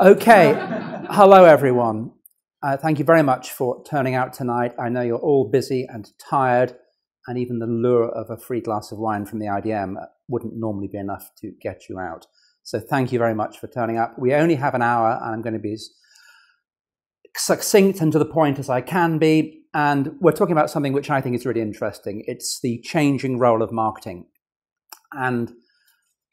Okay, hello everyone. Thank you very much for turning out tonight. I know you're all busy and tired, and even the lure of a free glass of wine from the IDM wouldn't normally be enough to get you out. So thank you very much for turning up. We only have an hour, and I'm going to be as succinct and to the point as I can be. And we're talking about something which I think is really interesting. It's the changing role of marketing. And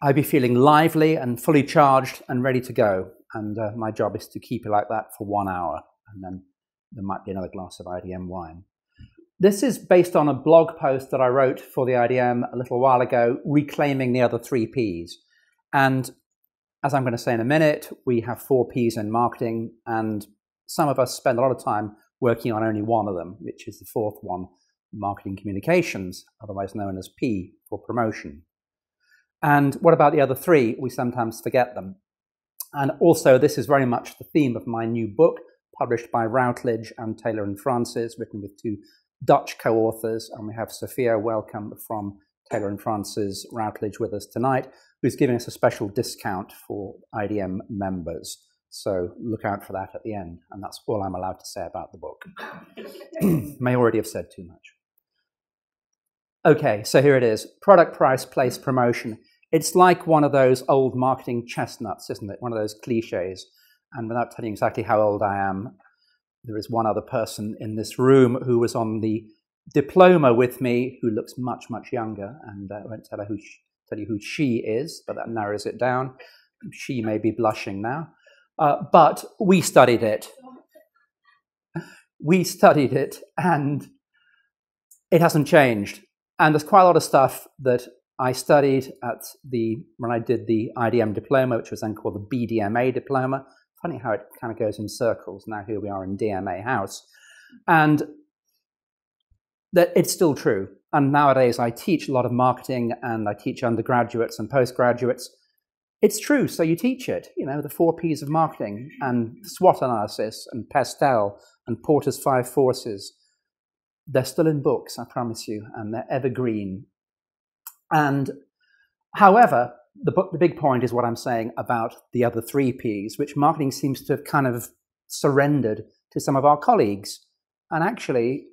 I'll be feeling lively and fully charged and ready to go. And my job is to keep it like that for 1 hour, and then there might be another glass of IDM wine. This is based on a blog post that I wrote for the IDM a little while ago, reclaiming the other three Ps. And as I'm going to say in a minute, we have four Ps in marketing, and some of us spend a lot of time working on only one of them, which is the fourth one, marketing communications, otherwise known as P for promotion. And what about the other three? We sometimes forget them. And also, this is very much the theme of my new book, published by Routledge and Taylor and Francis, written with two Dutch co-authors. And we have Sophia, welcome, from Taylor and Francis Routledge with us tonight, who's giving us a special discount for IDM members. So look out for that at the end. And that's all I'm allowed to say about the book. May already have said too much. Okay, so here it is. Product, price, place, promotion. It's like one of those old marketing chestnuts, isn't it? One of those cliches. And without telling you exactly how old I am, there is one other person in this room who was on the diploma with me who looks much, much younger. And I won't tell you who she is, but that narrows it down. She may be blushing now. But we studied it. We studied it, and it hasn't changed. And there's quite a lot of stuff that I studied at when I did the IDM diploma, which was then called the BDMA diploma. Funny how it kind of goes in circles. Now here we are in DMA House. And that it's still true. And nowadays I teach a lot of marketing, and I teach undergraduates and postgraduates. It's true, so you teach it. You know, the four Ps of marketing, and SWOT analysis, and PESTEL, and Porter's Five Forces. They're still in books, I promise you, and they're evergreen. And however, the big point is what I'm saying about the other three Ps, which marketing seems to have kind of surrendered to some of our colleagues. And actually,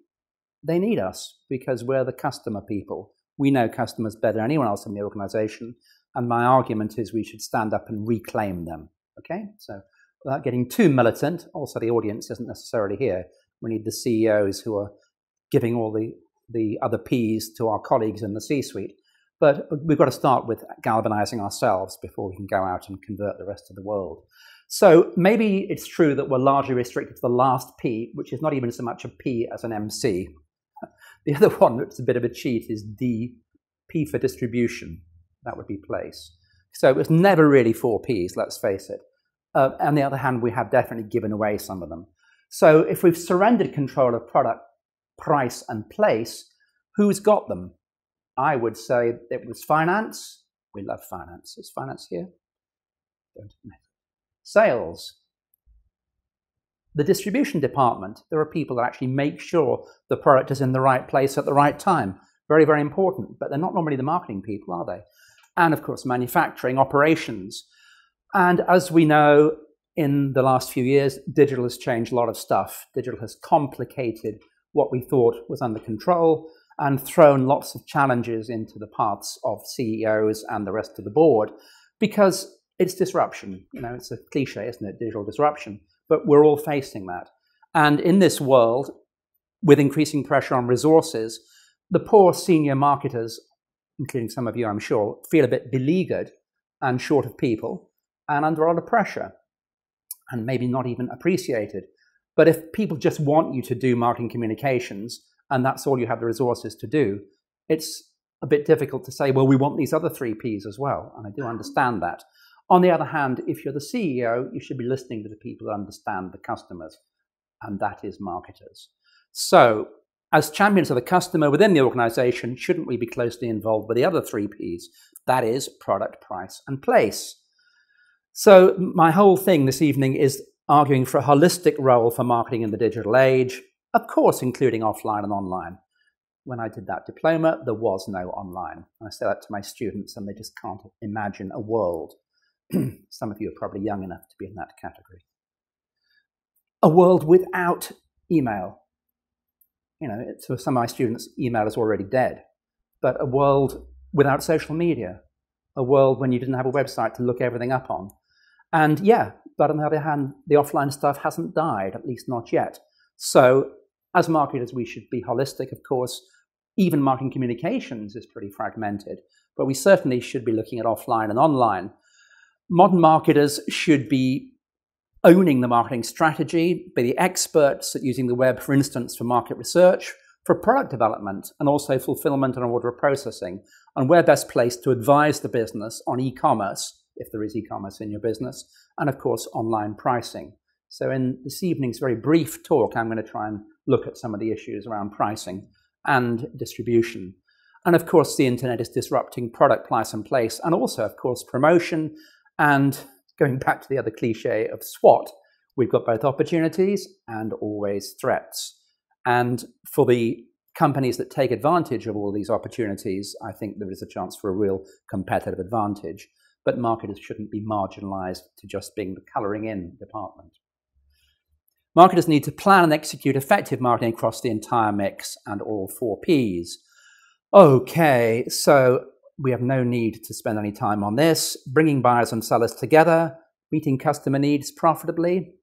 they need us because we're the customer people. We know customers better than anyone else in the organization. And my argument is we should stand up and reclaim them. Okay? So without getting too militant, also the audience isn't necessarily here. We need the CEOs who are giving all the other Ps to our colleagues in the C-suite. But we've got to start with galvanizing ourselves before we can go out and convert the rest of the world. So maybe it's true that we're largely restricted to the last P, which is not even so much a P as an MC. The other one that's a bit of a cheat is D, P for distribution. That would be place. So it was never really four Ps, let's face it. On the other hand, we have definitely given away some of them. So if we've surrendered control of product, price, and place, who's got them? I would say it was finance. We love finance. Is finance here? Don't admit. Sales. The distribution department. There are people that actually make sure the product is in the right place at the right time. Very, very important. But they're not normally the marketing people, are they? And of course, manufacturing, operations. And as we know, in the last few years, digital has changed a lot of stuff. Digital has complicated what we thought was under control, and thrown lots of challenges into the paths of CEOs and the rest of the board, because it's disruption. You know, it's a cliche, isn't it? Digital disruption. But we're all facing that. And in this world, with increasing pressure on resources, the poor senior marketers, including some of you, I'm sure, feel a bit beleaguered and short of people and under a lot of pressure and maybe not even appreciated. But if people just want you to do marketing communications, and that's all you have the resources to do, it's a bit difficult to say, well, we want these other three Ps as well, and I do understand that. On the other hand, if you're the CEO, you should be listening to the people that understand the customers, and that is marketers. So, as champions of the customer within the organization, shouldn't we be closely involved with the other three Ps? That is product, price, and place. So, my whole thing this evening is arguing for a holistic role for marketing in the digital age, of course, including offline and online. When I did that diploma, there was no online. I say that to my students, and they just can't imagine a world Some of you are probably young enough to be in that category. A world without email. You know, to some of my students, email is already dead. But a world without social media. A world when you didn't have a website to look everything up on. And yeah, but on the other hand, the offline stuff hasn't died, at least not yet. So as marketers, we should be holistic, of course. Even marketing communications is pretty fragmented, but we certainly should be looking at offline and online. Modern marketers should be owning the marketing strategy, be the experts at using the web, for instance, for market research, for product development, and also fulfillment and order processing. And we're best placed to advise the business on e-commerce, if there is e-commerce in your business, and of course, online pricing. So in this evening's very brief talk, I'm going to try and look at some of the issues around pricing and distribution. And of course, the internet is disrupting product, price, and place, and also, of course, promotion. And going back to the other cliche of SWOT, we've got both opportunities and always threats. And for the companies that take advantage of all these opportunities, I think there is a chance for a real competitive advantage. But marketers shouldn't be marginalized to just being the colouring in department. Marketers need to plan and execute effective marketing across the entire mix and all four Ps. Okay, so we have no need to spend any time on this. Bringing buyers and sellers together, meeting customer needs profitably.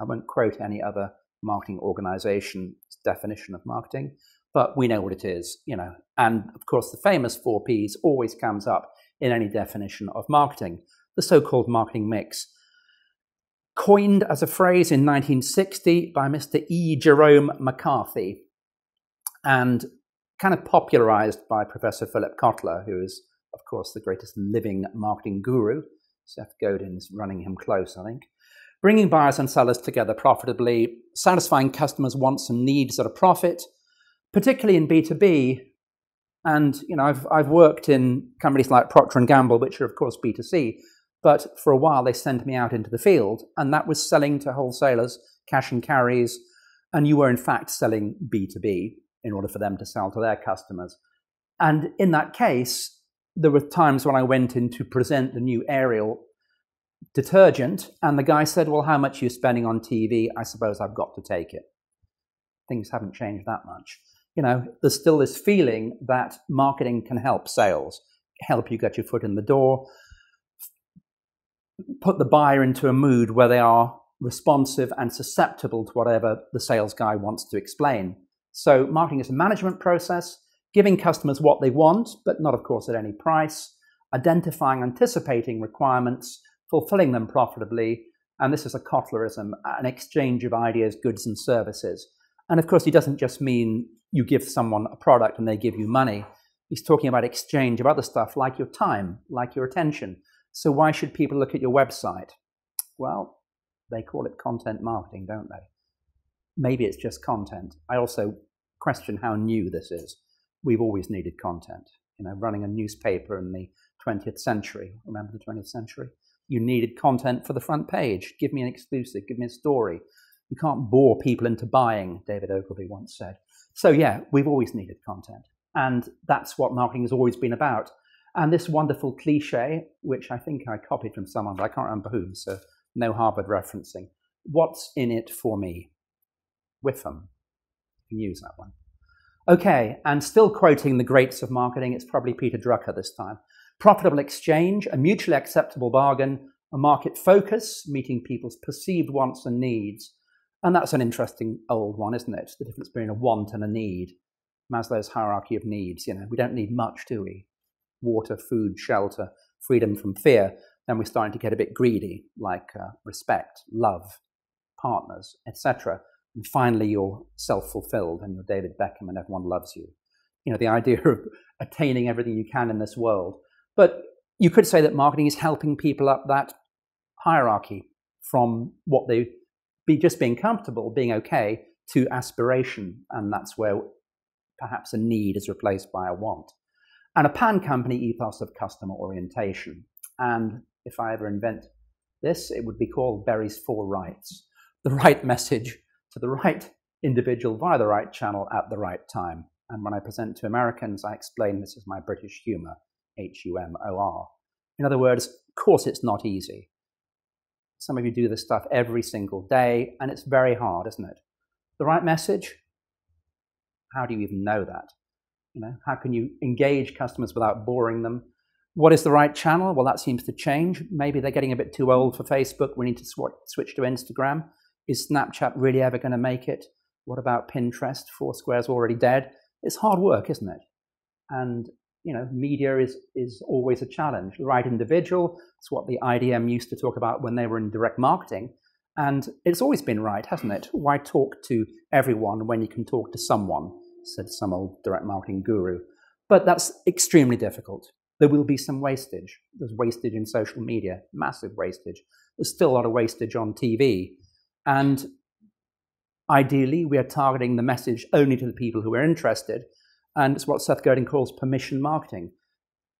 I won't quote any other marketing organization's definition of marketing, but we know what it is, you know. And of course, the famous four Ps always comes up in any definition of marketing, the so-called marketing mix. Coined as a phrase in 1960 by Mr. E. Jerome McCarthy, and kind of popularized by Professor Philip Kotler, who is, of course, the greatest living marketing guru. Seth Godin is running him close, I think. Bringing buyers and sellers together profitably, satisfying customers' wants and needs at a profit, particularly in B2B. And, you know, I've worked in companies like Procter and Gamble, which are, of course, B2C, but for a while they sent me out into the field, and that was selling to wholesalers, cash and carries, and you were, in fact, selling B2B in order for them to sell to their customers. And in that case, there were times when I went in to present the new Ariel detergent, and the guy said, well, how much are you spending on TV? I suppose I've got to take it. Things haven't changed that much. You know, there's still this feeling that marketing can help sales, help you get your foot in the door, put the buyer into a mood where they are responsive and susceptible to whatever the sales guy wants to explain. So marketing is a management process, giving customers what they want, but not, of course, at any price, identifying, anticipating requirements, fulfilling them profitably. And this is a Kotlerism, an exchange of ideas, goods and services. And of course, he doesn't just mean you give someone a product and they give you money. He's talking about exchange of other stuff like your time, like your attention. So why should people look at your website? Well, they call it content marketing, don't they? Maybe it's just content. I also question how new this is. We've always needed content. You know, running a newspaper in the 20th century, remember the 20th century? You needed content for the front page. Give me an exclusive, give me a story. You can't bore people into buying, David Ogilvy once said. So yeah, we've always needed content. And that's what marketing has always been about. And this wonderful cliche, which I think I copied from someone, but I can't remember whom, so no Harvard referencing. What's in it for me? Witham. You can use that one. Okay, and still quoting the greats of marketing, it's probably Peter Drucker this time. Profitable exchange, a mutually acceptable bargain, a market focus, meeting people's perceived wants and needs. And that's an interesting old one, isn't it? The difference between a want and a need. Maslow's hierarchy of needs, you know, we don't need much, do we? Water, food, shelter, freedom from fear, then we're starting to get a bit greedy, like respect, love, partners, etc. And finally, you're self-fulfilled and you're David Beckham and everyone loves you. You know, the idea of attaining everything you can in this world. But you could say that marketing is helping people up that hierarchy from what they be just being comfortable, being okay, to aspiration. And that's where perhaps a need is replaced by a want. And a pan-company ethos of customer orientation. And if I ever invent this, it would be called Berry's Four Rights. The right message to the right individual via the right channel at the right time. And when I present to Americans, I explain this is my British humour, H-U-M-O-R. In other words, Of course, it's not easy. Some of you do this stuff every single day, and it's very hard, isn't it? The right message? How do you even know that? You know, how can you engage customers without boring them? What is the right channel? Well, that seems to change. Maybe they're getting a bit too old for Facebook. We need to switch to Instagram. Is Snapchat really ever going to make it? What about Pinterest? Foursquare's already dead. It's hard work, isn't it? And, you know, media is always a challenge. The right individual, it's what the IDM used to talk about when they were in direct marketing. And it's always been right, hasn't it? Why talk to everyone when you can talk to someone, said some old direct marketing guru. But that's extremely difficult. There will be some wastage. There's wastage in social media, massive wastage. There's still a lot of wastage on TV. And ideally, we are targeting the message only to the people who are interested. And it's what Seth Godin calls permission marketing.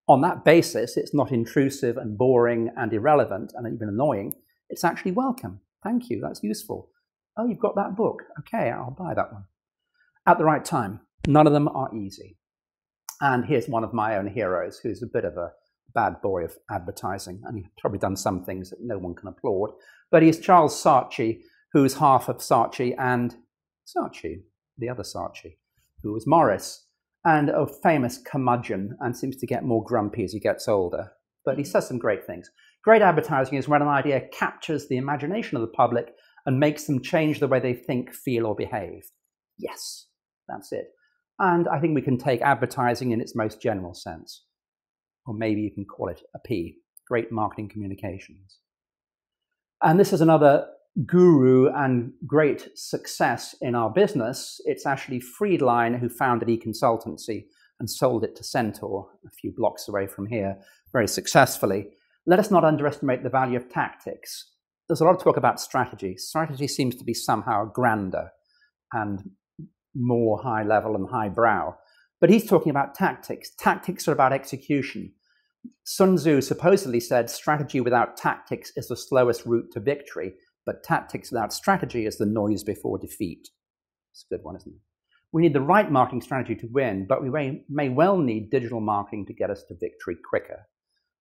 On that basis, it's not intrusive and boring and irrelevant and even annoying. It's actually welcome. Thank you. That's useful. Oh, you've got that book. Okay, I'll buy that one. At the right time. None of them are easy. And here's one of my own heroes who's a bit of a bad boy of advertising. And he's probably done some things that no one can applaud. But he's Charles Saatchi, who's half of Saatchi and Saatchi, the other Saatchi, who was Morris, and a famous curmudgeon, and seems to get more grumpy as he gets older. But he says some great things. Great advertising is when an idea captures the imagination of the public and makes them change the way they think, feel, or behave. Yes, that's it. And I think we can take advertising in its most general sense. Or maybe you can call it a P, great marketing communications. And this is another guru and great success in our business. It's actually Friedline, who founded eConsultancy and sold it to Centaur, a few blocks away from here, very successfully. Let us not underestimate the value of tactics. There's a lot of talk about strategy. Strategy seems to be somehow grander and more high level and highbrow. But he's talking about tactics. Tactics are about execution. Sun Tzu supposedly said strategy without tactics is the slowest route to victory, but tactics without strategy is the noise before defeat. It's a good one, isn't it? We need the right marketing strategy to win, but we may well need digital marketing to get us to victory quicker.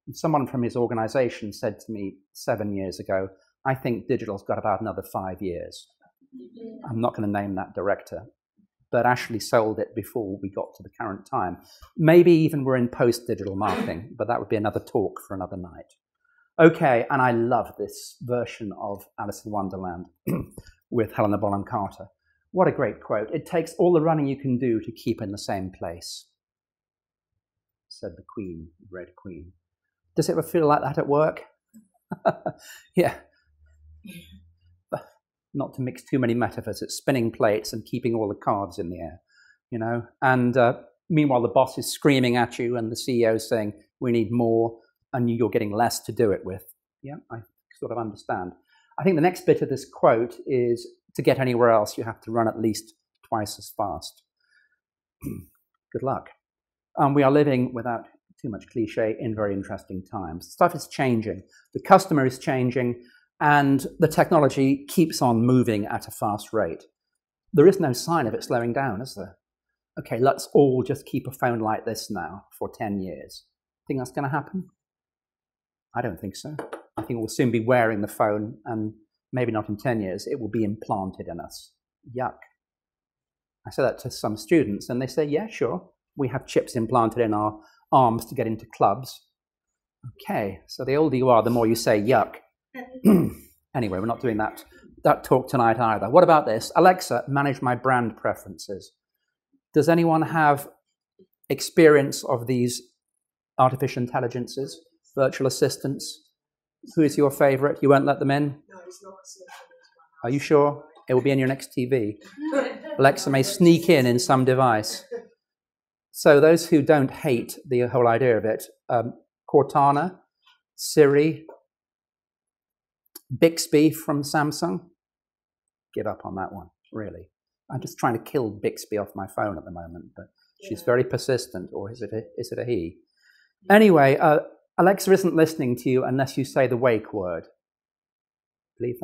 And someone from his organization said to me 7 years ago, I think digital's got about another 5 years. I'm not going to name that director, but Ashley sold it before we got to the current time. Maybe even we're in post-digital marketing, but that would be another talk for another night. Okay, and I love this version of Alice in Wonderland with Helena Bonham Carter. What a great quote. It takes all the running you can do to keep in the same place, said the Queen, the Red Queen. Does it ever feel like that at work? Yeah. Not to mix too many metaphors, it's spinning plates and keeping all the cards in the air, you know. And meanwhile, the boss is screaming at you and the CEO is saying, we need more, and you're getting less to do it with. Yeah, I sort of understand. I think the next bit of this quote is, to get anywhere else, you have to run at least twice as fast. Good luck. We are living, without too much cliche, in very interesting times. Stuff is changing. The customer is changing. And the technology keeps on moving at a fast rate. There is no sign of it slowing down, is there? Okay, let's all just keep a phone like this now for 10 years. Think that's going to happen? I don't think so. I think we'll soon be wearing the phone, and maybe not in 10 years, it will be implanted in us. Yuck. I say that to some students, and they say, yeah, sure, we have chips implanted in our arms to get into clubs. Okay, so the older you are, the more you say yuck. Anyway, we're not doing that talk tonight either. What about this? Alexa, manage my brand preferences. Does anyone have experience of these artificial intelligences, virtual assistants? Who is your favorite? You won't let them in? No, it's not. Are you sure? It will be in your next TV. Alexa may sneak in some device. So those who don't hate the whole idea of it, Cortana, Siri, Bixby from Samsung, give up on that one, really. I'm just trying to kill Bixby off my phone at the moment, but yeah. She's very persistent, or is it a he? Yeah. Anyway, Alexa isn't listening to you unless you say the wake word. Believe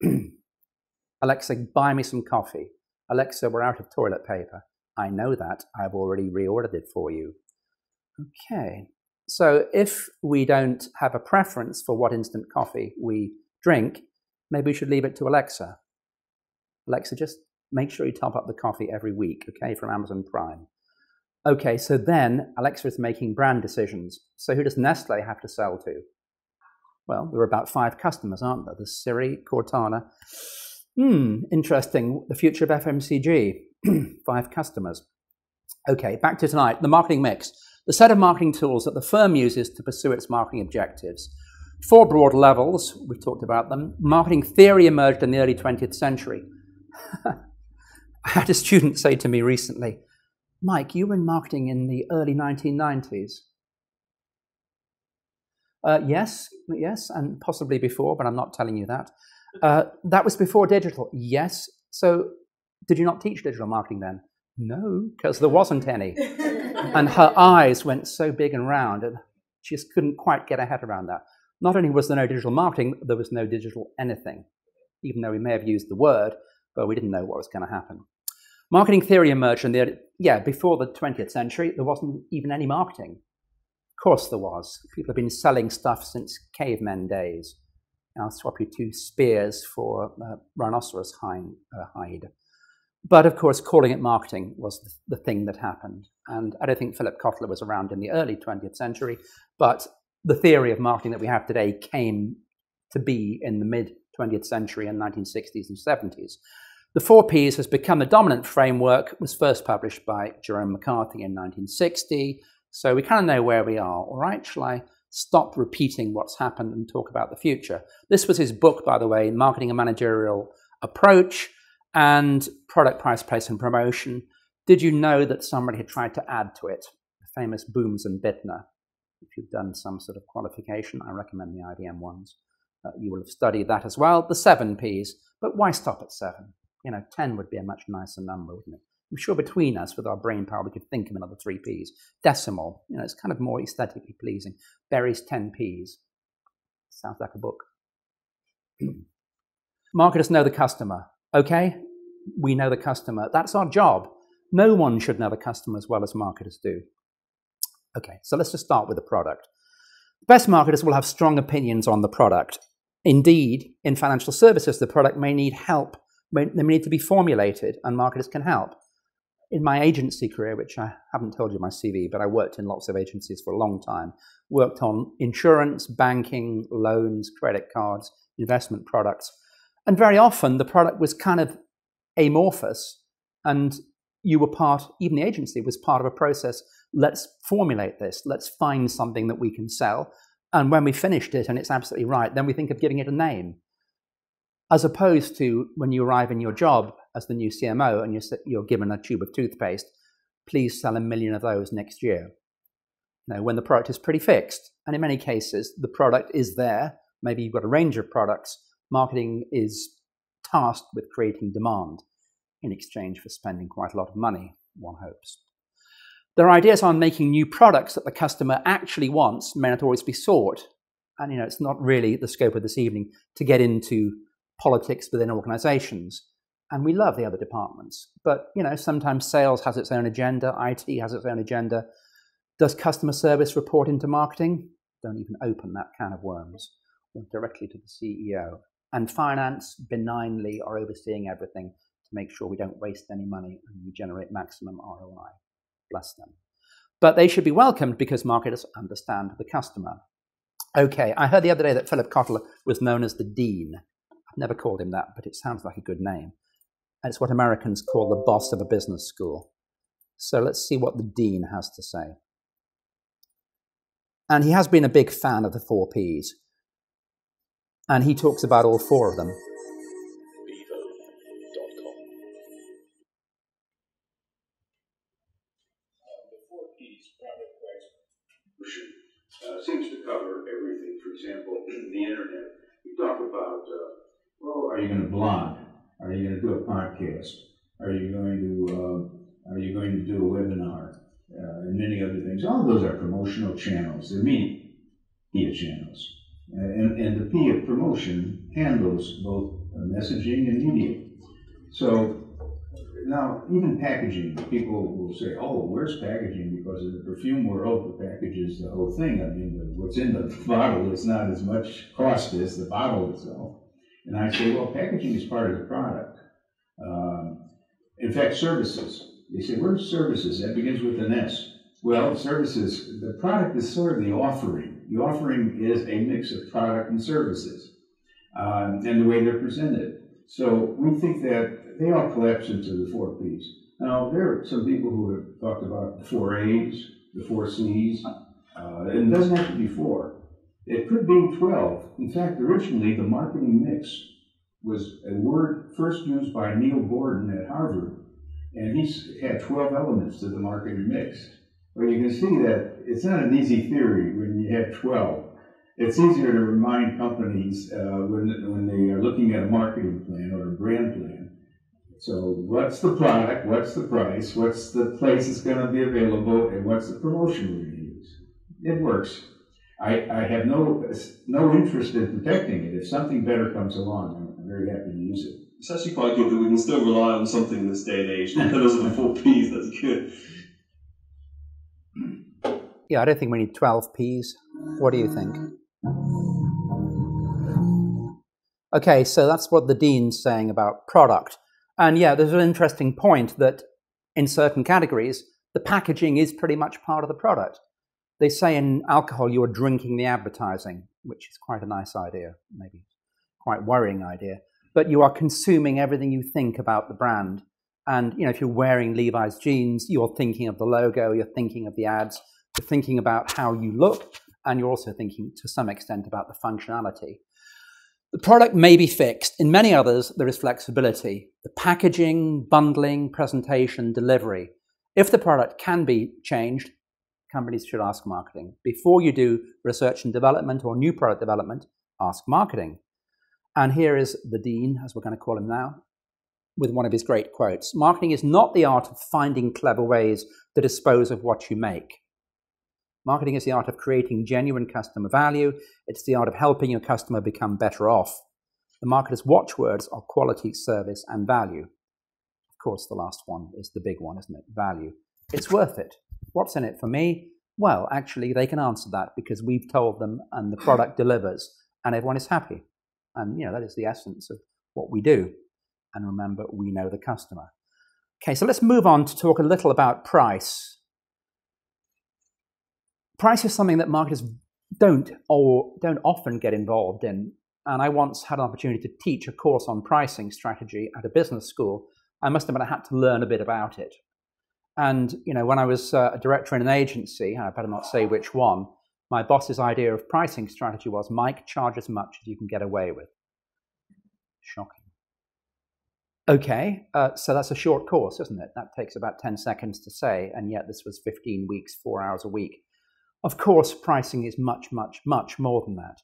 that? Alexa, buy me some coffee. Alexa, we're out of toilet paper. I know that. I've already reordered it for you. Okay. So if we don't have a preference for what instant coffee we drink, maybe we should leave it to Alexa. Alexa, just make sure you top up the coffee every week, okay, from Amazon Prime. Okay, so then Alexa is making brand decisions. So who does Nestle have to sell to? Well, there are about 5 customers, aren't there? There's Siri, Cortana. Interesting. The future of FMCG. 5 customers. Okay, back to tonight. The marketing mix. The set of marketing tools that the firm uses to pursue its marketing objectives. 4 broad levels, we've talked about them. Marketing theory emerged in the early 20th century. I had a student say to me recently, Mike, you were in marketing in the early 1990s. Yes, and possibly before, but I'm not telling you that. That was before digital. Yes. So did you not teach digital marketing then? No, because there wasn't any. And her eyes went so big and round, and she just couldn't quite get her head around that. Not only was there no digital marketing, there was no digital anything, even though we may have used the word, but we didn't know what was going to happen. Marketing theory emerged in the, before the 20th century, there wasn't even any marketing. Of course there was. People have been selling stuff since cavemen days. I'll swap you 2 spears for rhinoceros hide. But of course, calling it marketing was the thing that happened. And I don't think Philip Kotler was around in the early 20th century, but the theory of marketing that we have today came to be in the mid-20th century and 1960s and 70s. The 4 Ps has become the dominant framework, was first published by Jerome McCarthy in 1960. So we kind of know where we are. All right, shall I stop repeating what's happened and talk about the future? This was his book, by the way, Marketing a Managerial Approach, and Product, Price, Place, and Promotion. Did you know that somebody had tried to add to it? The famous Booms and Bittner. If you've done some sort of qualification, I recommend the IDM ones. You will have studied that as well. The 7 Ps, but why stop at 7? You know, 10 would be a much nicer number, wouldn't it? I'm sure between us, with our brain power, we could think of another 3 Ps. Decimal, you know, it's kind of more aesthetically pleasing. Berry's 10 Ps. Sounds like a book. Marketers know the customer. Okay, we know the customer. That's our job. No one should know the customer as well as marketers do. Okay, so let's just start with the product. Best marketers will have strong opinions on the product. Indeed, in financial services, the product may need help. They may need to be formulated, and marketers can help. In my agency career, which I haven't told you my CV, but I worked in lots of agencies for a long time, worked on insurance, banking, loans, credit cards, investment products. And very often the product was kind of amorphous, and you were part, even the agency was part of a process. Let's formulate this. Let's find something that we can sell. And when we finished it and it's absolutely right, then we think of giving it a name. As opposed to when you arrive in your job as the new CMO and you're given a tube of toothpaste, please sell 1 million of those next year. Now, when the product is pretty fixed, and in many cases, the product is there. Maybe you've got a range of products. Marketing is tasked with creating demand in exchange for spending quite a lot of money, one hopes. Their ideas on making new products that the customer actually wants may not always be sought. And, you know, it's not really the scope of this evening to get into politics within organizations. And we love the other departments. But, you know, sometimes sales has its own agenda. IT has its own agenda. Does customer service report into marketing? Don't even open that can of worms. Or directly to the CEO. And finance benignly are overseeing everything to make sure we don't waste any money and we generate maximum ROI. Bless them. But they should be welcomed because marketers understand the customer. Okay, I heard the other day that Philip Kotler was known as the Dean. I've never called him that, but it sounds like a good name. And it's what Americans call the boss of a business school. So let's see what the Dean has to say. And he has been a big fan of the 4 Ps. And he talks about all 4 of them. Seems to cover everything. For example, the internet. You talk about, well, are you going to blog? Are you going to do a podcast? Are you going to do a webinar? And many other things. All of those are promotional channels. They're media channels. And the P of promotion handles both messaging and media. So Now, even packaging, people will say, oh, where's packaging? Because of the perfume world, the package is the whole thing. I mean, what's in the bottle is not as much cost as the bottle itself. And I say, well, packaging is part of the product. In fact, services. They say, where's services? That begins with an S. Well, services, the product is sort of the offering. The offering is a mix of product and services, and the way they're presented. So we think that they all collapse into the four P's. Now, there are some people who have talked about the four A's, the four C's, and it doesn't have to be four. It could be 12. In fact, originally, the marketing mix was a word first used by Neil Gordon at Harvard, and he had 12 elements to the marketing mix. Well, you can see that it's not an easy theory when you have 12. It's easier to remind companies when they are looking at a marketing plan or a brand plan. So what's the product, what's the price, what's the place it's going to be available, and what's the promotion we're going to use? It works. I have no interest in protecting it. If something better comes along, I'm very happy to use it. It's actually quite good that we can still rely on something in this day and age. Those are the four P's, that's good. Yeah, I don't think we need 12 P's. What do you think? Okay, so that's what the dean's saying about product. And yeah, there's an interesting point that in certain categories, the packaging is pretty much part of the product. They say in alcohol you are drinking the advertising, which is quite a nice idea, maybe quite worrying idea. But you are consuming everything you think about the brand. And you know, if you're wearing Levi's jeans, you're thinking of the logo, you're thinking of the ads, you're thinking about how you look, and you're also thinking to some extent about the functionality. The product may be fixed. In many others, there is flexibility. The packaging, bundling, presentation, delivery. If the product can be changed, companies should ask marketing. Before you do research and development or new product development, ask marketing. And here is the dean, as we're going to call him now, with one of his great quotes. Marketing is not the art of finding clever ways to dispose of what you make. Marketing is the art of creating genuine customer value. It's the art of helping your customer become better off. The marketer's watchwords are quality, service, and value. Of course, the last one is the big one, isn't it? Value. It's worth it. What's in it for me? Well, actually, they can answer that because we've told them and the product delivers and everyone is happy. And, you know, that is the essence of what we do. And remember, we know the customer. Okay, so let's move on to talk a little about price. Price is something that marketers don't often get involved in. And I once had an opportunity to teach a course on pricing strategy at a business school. I must admit I had to learn a bit about it. And, you know, when I was a director in an agency, I better not say which one, my boss's idea of pricing strategy was, Mike, charge as much as you can get away with. Shocking. Okay, so that's a short course, isn't it? That takes about 10 seconds to say, and yet this was 15 weeks, 4 hours a week. Of course, pricing is much, much, much more than that.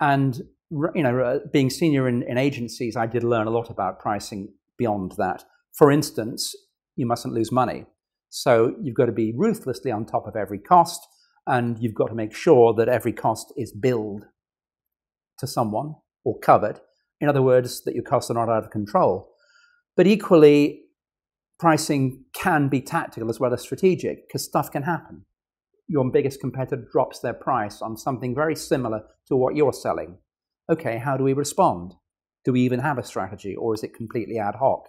And, you know, being senior in agencies, I did learn a lot about pricing beyond that. For instance, you mustn't lose money. So you've got to be ruthlessly on top of every cost, and you've got to make sure that every cost is billed to someone or covered. In other words, that your costs are not out of control. But equally, pricing can be tactical as well as strategic, because stuff can happen. Your biggest competitor drops their price on something very similar to what you're selling. Okay, how do we respond? Do we even have a strategy, or is it completely ad hoc?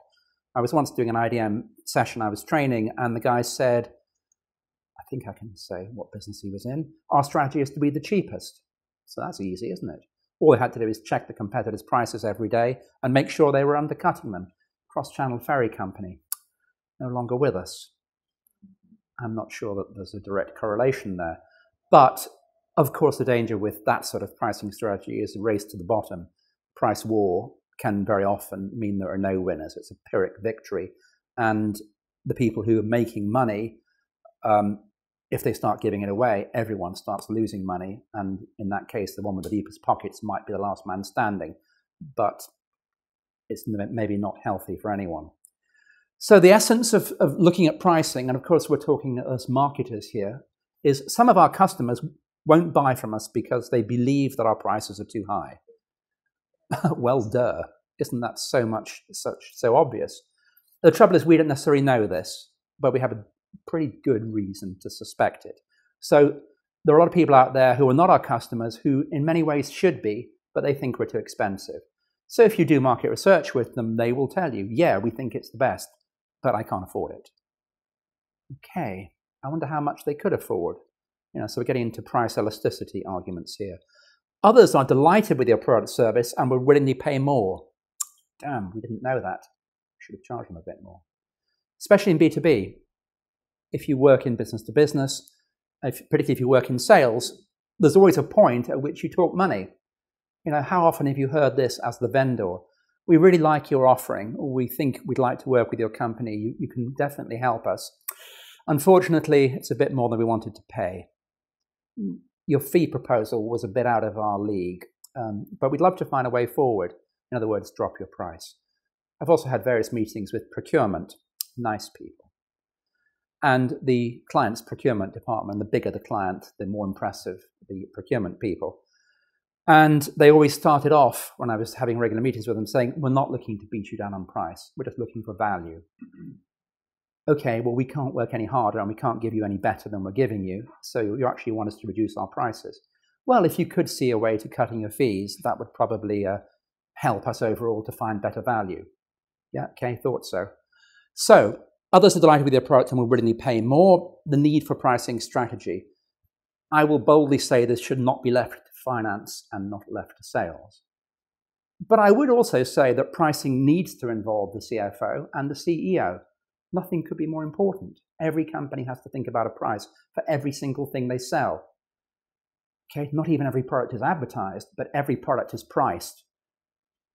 I was once doing an IDM session, I was training, and the guy said, I think I can say what business he was in, our strategy is to be the cheapest. So that's easy, isn't it? All they had to do is check the competitors' prices every day and make sure they were undercutting them. Cross-Channel Ferry Company, no longer with us. I'm not sure that there's a direct correlation there. But, of course, the danger with that sort of pricing strategy is a race to the bottom. Price war can very often mean there are no winners. It's a Pyrrhic victory. And the people who are making money, if they start giving it away, everyone starts losing money. And in that case, the one with the deepest pockets might be the last man standing. But it's maybe not healthy for anyone. So the essence of looking at pricing, and of course we're talking as marketers here, is some of our customers won't buy from us because they believe that our prices are too high. Well, duh. Isn't that so obvious? The trouble is we don't necessarily know this, but we have a pretty good reason to suspect it. So there are a lot of people out there who are not our customers who in many ways should be, but they think we're too expensive. So if you do market research with them, they will tell you, yeah, we think it's the best, but I can't afford it. Okay, I wonder how much they could afford. You know, so we're getting into price elasticity arguments here. Others are delighted with your product service and will willingly pay more. Damn, we didn't know that. Should have charged them a bit more. Especially in B2B. If you work in business to business, particularly if you work in sales, there's always a point at which you talk money. You know, how often have you heard this as the vendor? We really like your offering, or we think we'd like to work with your company. You can definitely help us. Unfortunately, it's a bit more than we wanted to pay. Your fee proposal was a bit out of our league, but we'd love to find a way forward. In other words, drop your price. I've also had various meetings with procurement, nice people. And the client's procurement department, the bigger the client, the more impressive the procurement people. And they always started off, when I was having regular meetings with them, saying, we're not looking to beat you down on price. We're just looking for value. Okay, well, we can't work any harder and we can't give you any better than we're giving you. So you actually want us to reduce our prices. Well, if you could see a way to cutting your fees, that would probably help us overall to find better value. Yeah, okay, thought so. So others are delighted with their product and will willingly pay more. The need for pricing strategy. I will boldly say this should not be left to finance and not left to sales. But I would also say that pricing needs to involve the CFO and the CEO. Nothing could be more important. Every company has to think about a price for every single thing they sell. Okay, not even every product is advertised, but every product is priced.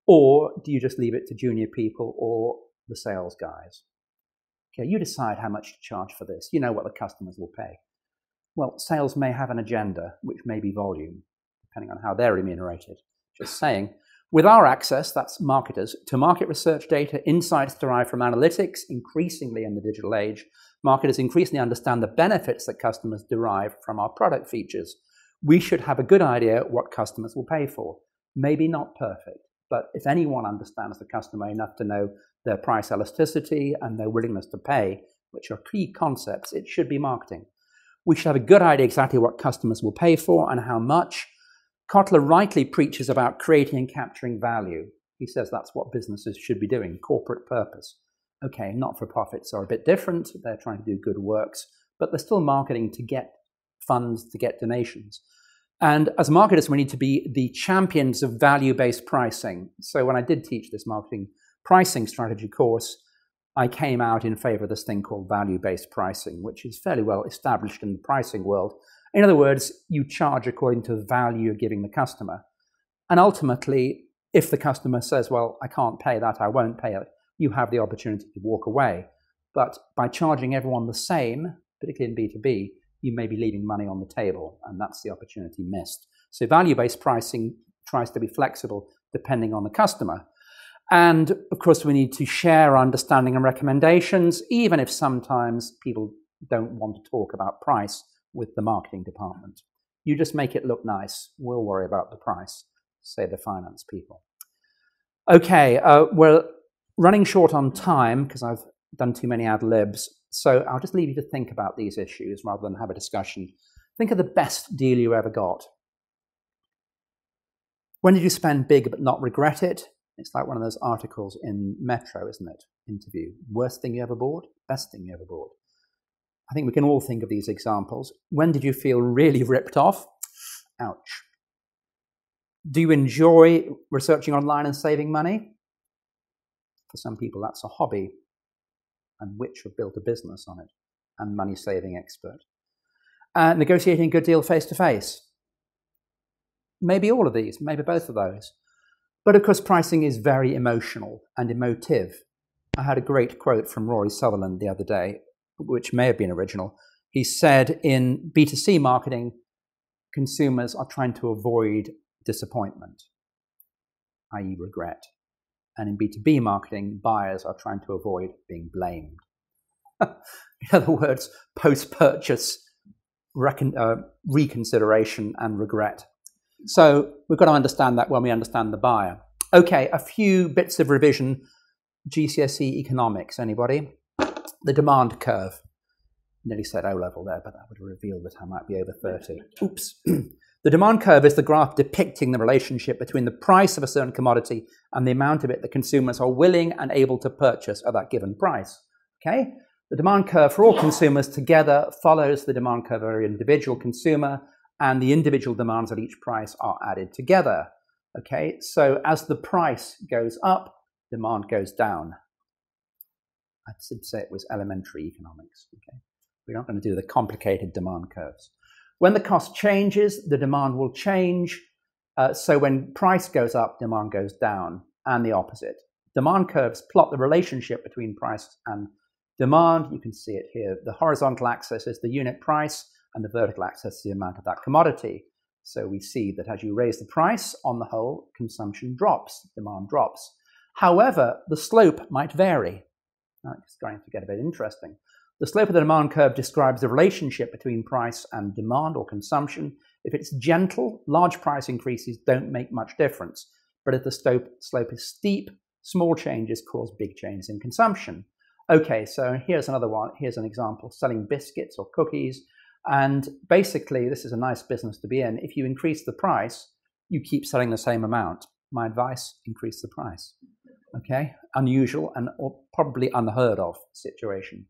Or do you just leave it to junior people or the sales guys? Okay, you decide how much to charge for this. You know what the customers will pay. Well, sales may have an agenda, which may be volume, depending on how they're remunerated. Just saying. With our access, that's marketers, to market research data, insights derived from analytics, increasingly in the digital age, marketers increasingly understand the benefits that customers derive from our product features. We should have a good idea what customers will pay for. Maybe not perfect, but if anyone understands the customer enough to know their price elasticity and their willingness to pay, which are key concepts, it should be marketing. We should have a good idea exactly what customers will pay for and how much. Kotler rightly preaches about creating and capturing value. He says that's what businesses should be doing, corporate purpose. Okay, not-for-profits are a bit different. They're trying to do good works, but they're still marketing to get funds, to get donations. And as marketers, we need to be the champions of value-based pricing. So when I did teach this marketing pricing strategy course, I came out in favor of this thing called value-based pricing, which is fairly well established in the pricing world. In other words, you charge according to the value you're giving the customer. And ultimately, if the customer says, well, I can't pay that, I won't pay it, you have the opportunity to walk away. But by charging everyone the same, particularly in B2B, you may be leaving money on the table, and that's the opportunity missed. So value-based pricing tries to be flexible depending on the customer. And of course, we need to share understanding and recommendations, even if sometimes people don't want to talk about price with the marketing department. You just make it look nice. We'll worry about the price, say the finance people. Okay, we're running short on time because I've done too many ad libs. So I'll just leave you to think about these issues rather than have a discussion. Think of the best deal you ever got. When did you spend big but not regret it? It's like one of those articles in Metro, isn't it? Interview. Worst thing you ever bought? Best thing you ever bought? I think we can all think of these examples. When did you feel really ripped off? Ouch. Do you enjoy researching online and saving money? For some people, that's a hobby, and which have built a business on it, and money-saving expert. Negotiating a good deal face-to-face. Maybe all of these, maybe both of those. But of course, pricing is very emotional and emotive. I had a great quote from Rory Sutherland the other day, which may have been original. He said, in B2C marketing, consumers are trying to avoid disappointment, i.e. regret. And in B2B marketing, buyers are trying to avoid being blamed. In other words, post-purchase reconsideration and regret. So we've got to understand that when we understand the buyer. Okay, a few bits of revision GCSE economics, anybody? The demand curve. Nearly said O-level there, but that would reveal that I might be over 30. Oops. The demand curve is the graph depicting the relationship between the price of a certain commodity and the amount of it that consumers are willing and able to purchase at that given price. Okay? The demand curve for all consumers together follows the demand curve of every individual consumer, and the individual demands at each price are added together. Okay? So as the price goes up, demand goes down. I should say it was elementary economics. Okay? We're not going to do the complicated demand curves. When the cost changes, the demand will change. So when price goes up, demand goes down, and the opposite. Demand curves plot the relationship between price and demand. You can see it here. The horizontal axis is the unit price, and the vertical axis is the amount of that commodity. So we see that as you raise the price, on the whole, consumption drops, demand drops. However, the slope might vary. Now it's going to get a bit interesting. The slope of the demand curve describes the relationship between price and demand or consumption. If it's gentle, large price increases don't make much difference. But if the slope is steep, small changes cause big changes in consumption. Okay, so here's another one. Here's an example, selling biscuits or cookies. And basically, this is a nice business to be in. If you increase the price, you keep selling the same amount. My advice, increase the price. Okay, unusual and probably unheard of situation.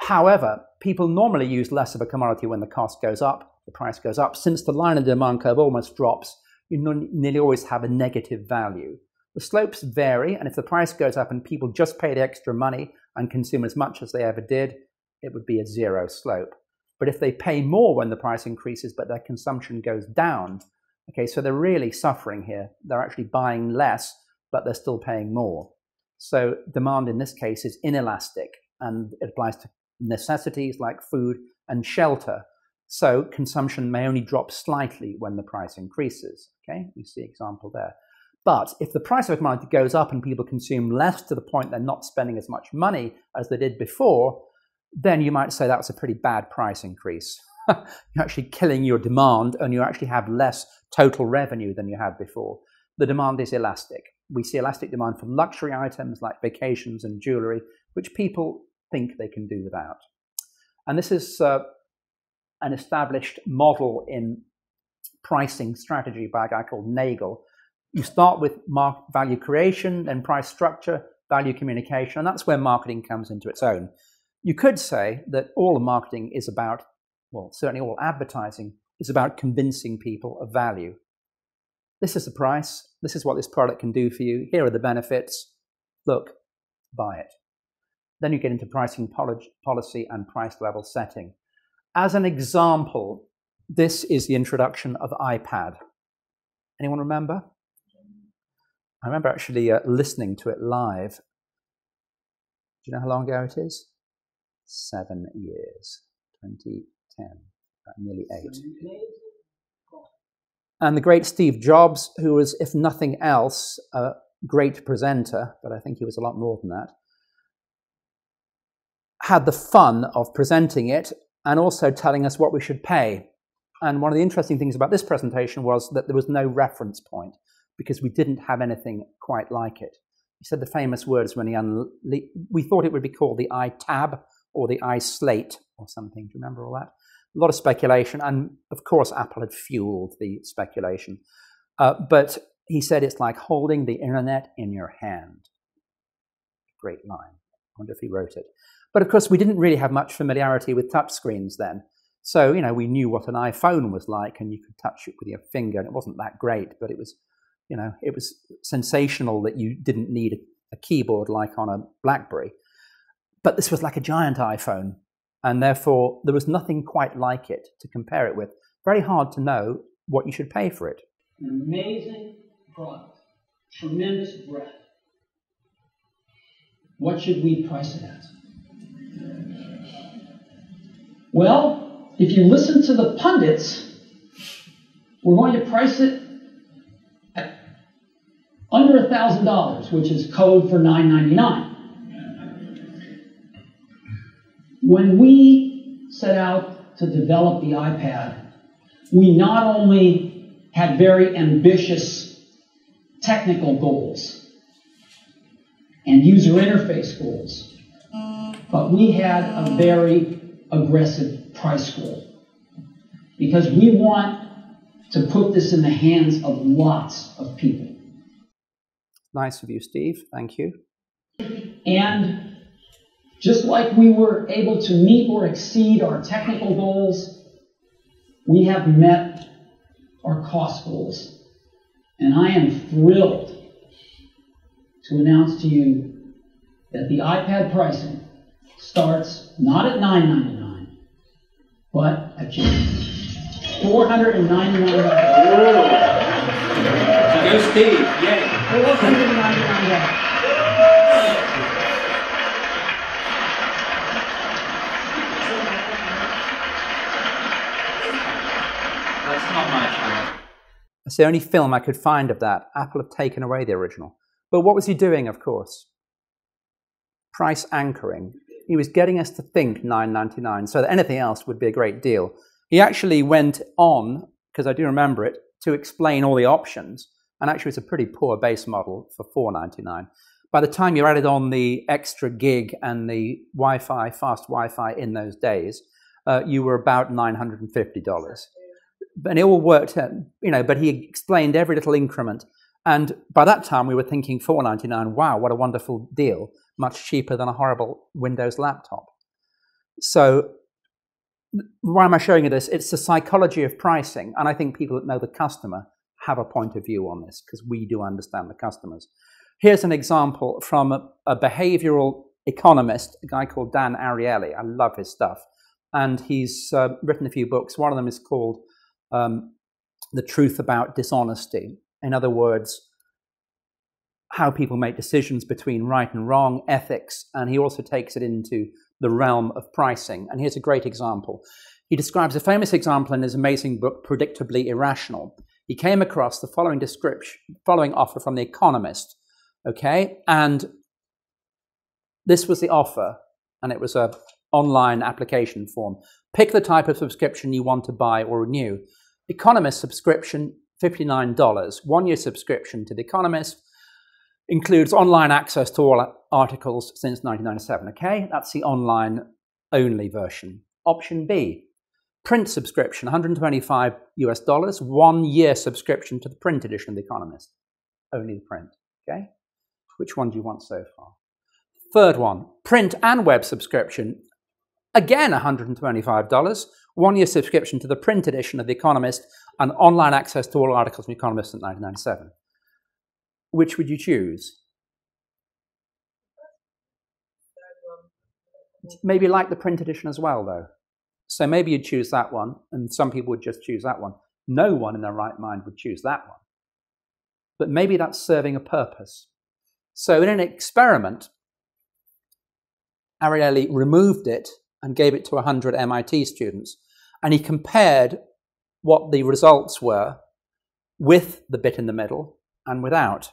However, people normally use less of a commodity when the cost goes up, the price goes up. Since the line of the demand curve almost drops, you nearly always have a negative value. The slopes vary, and if the price goes up and people just paid extra money and consume as much as they ever did, it would be a zero slope. But if they pay more when the price increases, but their consumption goes down, okay, so they're really suffering here. They're actually buying less, but they're still paying more. So demand in this case is inelastic, and it applies to necessities like food and shelter. So consumption may only drop slightly when the price increases. Okay, we see example there. But if the price of a commodity goes up and people consume less to the point they're not spending as much money as they did before, then you might say that's a pretty bad price increase. You're actually killing your demand, and you actually have less total revenue than you had before. The demand is elastic. We see elastic demand for luxury items like vacations and jewelry, which people think they can do without. And this is an established model in pricing strategy by a guy called Nagel. You start with value creation, then price structure, value communication, and that's where marketing comes into its own. You could say that all of marketing is about, well, certainly all advertising is about convincing people of value. This is the price. This is what this product can do for you. Here are the benefits. Look, buy it. Then you get into pricing policy and price level setting. As an example, this is the introduction of iPad. Anyone remember? I remember actually listening to it live. Do you know how long ago it is? 7 years, 2010, nearly 8. And the great Steve Jobs, who was, if nothing else, a great presenter, but I think he was a lot more than that, had the fun of presenting it and also telling us what we should pay. And one of the interesting things about this presentation was that there was no reference point because we didn't have anything quite like it. He said the famous words when he we thought it would be called the iTab or the iSlate or something. Do you remember all that? A lot of speculation, and of course Apple had fueled the speculation. But he said it's like holding the internet in your hand. Great line. I wonder if he wrote it. But of course, we didn't really have much familiarity with touchscreens then. So, you know, we knew what an iPhone was like, and you could touch it with your finger, and it wasn't that great, but it was, you know, it was sensational that you didn't need a keyboard like on a BlackBerry. But this was like a giant iPhone, and therefore there was nothing quite like it to compare it with. Very hard to know what you should pay for it. An amazing product, tremendous breadth. What should we price it at? Well, if you listen to the pundits, we're going to price it at under $1,000, which is code for $9.99. When we set out to develop the iPad, we not only had very ambitious technical goals, and user interface goals. But we had a very aggressive price goal because we want to put this in the hands of lots of people. Nice of you, Steve. Thank you. And just like we were able to meet or exceed our technical goals, we have met our cost goals. And I am thrilled to announce to you that the iPad pricing starts not at $9.99, but at $499. Go Steve, yay. $499. That's not much. That's the only film I could find of that. Apple have taken away the original. But what was he doing, of course? Price anchoring. He was getting us to think $9.99, so that anything else would be a great deal. He actually went on, because I do remember it, to explain all the options. And actually, it's a pretty poor base model for $4.99. By the time you added on the extra gig and the Wi-Fi, fast Wi-Fi in those days, you were about $950. And it all worked, you know, but he explained every little increment. And by that time, we were thinking $4.99, wow, what a wonderful deal, much cheaper than a horrible Windows laptop. So why am I showing you this? It's the psychology of pricing. And I think people that know the customer have a point of view on this because we do understand the customers. Here's an example from a behavioral economist, a guy called Dan Ariely. I love his stuff. And he's written a few books. One of them is called The Truth About Dishonesty. In other words, how people make decisions between right and wrong, ethics, and he also takes it into the realm of pricing. And here's a great example. He describes a famous example in his amazing book, Predictably Irrational. He came across the following description, following offer from The Economist, okay? And this was the offer, and it was an online application form. Pick the type of subscription you want to buy or renew. Economist subscription, $59, one-year subscription to The Economist, includes online access to all articles since 1997, okay? That's the online-only version. Option B, print subscription, $125, one-year subscription to the print edition of The Economist, only the print, okay? Which one do you want so far? Third one, print and web subscription, again $125, one-year subscription to the print edition of The Economist and online access to all articles from The Economist since 1997. Which would you choose? Maybe like the print edition as well, though. So maybe you'd choose that one, and some people would just choose that one. No one in their right mind would choose that one. But maybe that's serving a purpose. So in an experiment, Ariely removed it and gave it to 100 MIT students, and he compared what the results were with the bit in the middle and without.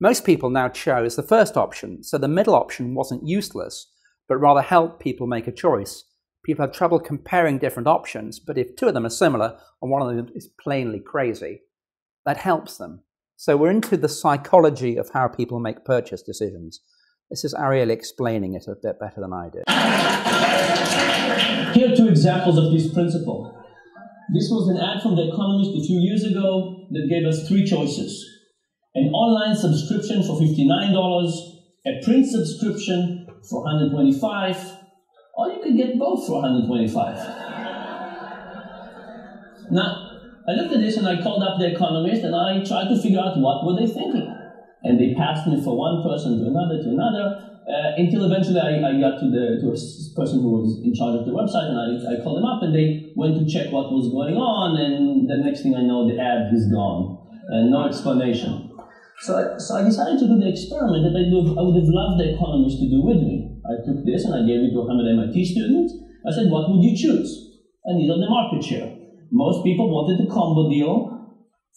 Most people now chose the first option, so the middle option wasn't useless, but rather helped people make a choice. People have trouble comparing different options, but if two of them are similar and one of them is plainly crazy, that helps them. So we're into the psychology of how people make purchase decisions. This is Ariely explaining it a bit better than I did. Here are two examples of this principle. This was an ad from The Economist a few years ago that gave us three choices. An online subscription for $59, a print subscription for $125, or you could get both for $125. Now, I looked at this and I called up The Economist and I tried to figure out what were they thinking. And they passed me from one person to another, until eventually I got to a person who was in charge of the website, and I called them up, and they went to check what was going on, and the next thing I know, the ad is gone, and no explanation. So I decided to do the experiment that I would have loved The Economist to do with me. I took this, and I gave it to 100 MIT students. I said, what would you choose? And these are the market share. Most people wanted the combo deal.